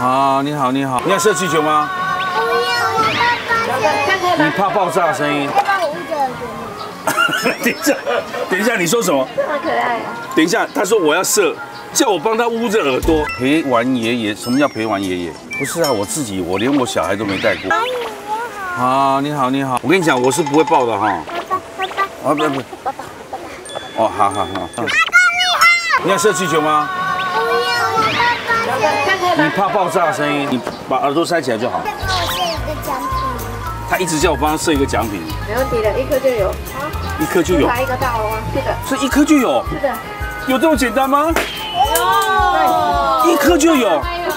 啊，你好，你好，你要射气球吗？不要，我怕爆炸。你怕爆炸的声音？再帮我捂着耳朵。等一下，等一下，你说什么？好可爱啊！等一下，他说我要射，叫我帮他捂着耳朵。陪玩爷爷，什么叫陪玩爷爷？不是啊，我自己，我连我小孩都没带过。啊，你好，你好，我跟你讲，我是不会抱的哈。爸爸，爸爸，啊，不不，爸爸，爸爸。哦，好好好。爸爸，你好。你要射气球吗？不要，我爸爸。 你怕爆炸的声音，你把耳朵塞起来就好。再帮我射一个奖品。他一直叫我帮他射一个奖品。没问题的，一颗就有。一颗就有。来一个大龙啊，是的。是一颗就有。是的。有这么简单吗？有。一颗就有。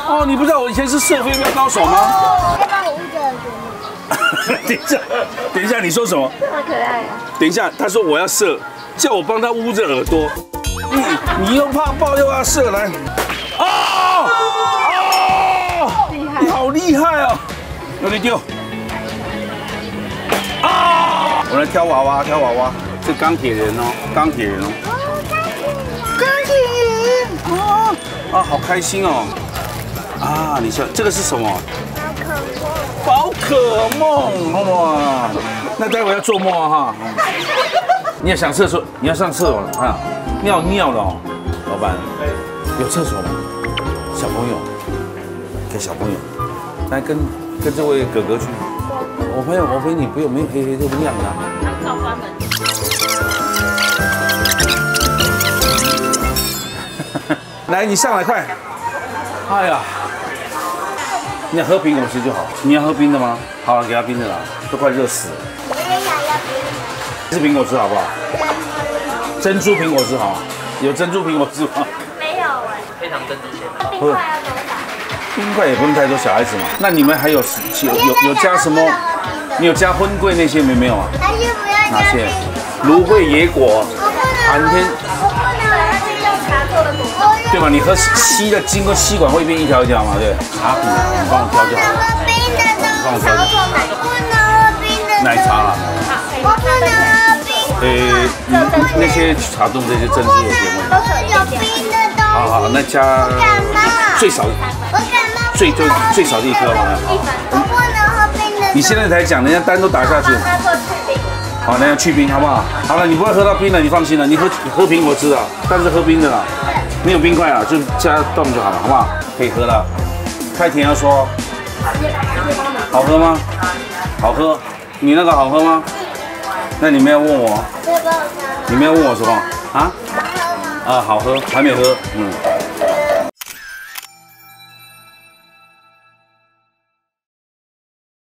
哦，你不知道我以前是射飞镖高手吗？再帮我捂着耳朵。等一下，等一下，你说什么？好可爱啊。等一下，他说我要射，叫我帮他捂着耳朵。你又怕爆又要射，来。 好厉害哦！有点丢啊！我来挑娃娃，挑娃娃。这钢铁人哦，钢铁人哦。钢铁人啊啊！好开心哦！啊，你说这个是什么？宝可梦。宝可梦哇！那待会要做梦哈。你要想厕所，你要上厕所了啊！尿尿了哦，老板。有厕所吗？小朋友，给小朋友。 来跟这位哥哥去，我陪你，不用没有黑黑都不一样的。照关门。来，你上来快！哎呀，你要喝苹果汁就好。你要喝冰的吗？好了，给他冰的啦，都快热死了。我也想要冰的。是苹果汁好不好？珍珠苹果汁好，有珍珠苹果汁吗？没有哎。非常珍珠鲜。不是。 冰块也不用太多小孩子嘛。那你们还有加什么？你有加荤桂那些没有啊？哪些？芦荟野果、寒天。我不能喝这用茶做的果。对吧？你喝吸的，经过吸管会变一条一条嘛，对。茶壶，帮我挑就好。帮我挑。不能喝冰的。奶茶啦。我不能喝冰的。那些茶冻这些珍珠有点问题。有冰的东西。好好，那加最少。 最少的一颗嘛，我不能喝冰的。你现在才讲，人家单都打下去。好，那要去冰好不好？好了，你不会喝到冰的，你放心了。你喝苹果汁啊，但是喝冰的啦，没有冰块啊，就加冻就好了，好不好？可以喝了。开甜要说，好喝吗？好喝。你那个好喝吗？那你们要问我，你们要问我什么啊？啊，好喝，还没喝，嗯。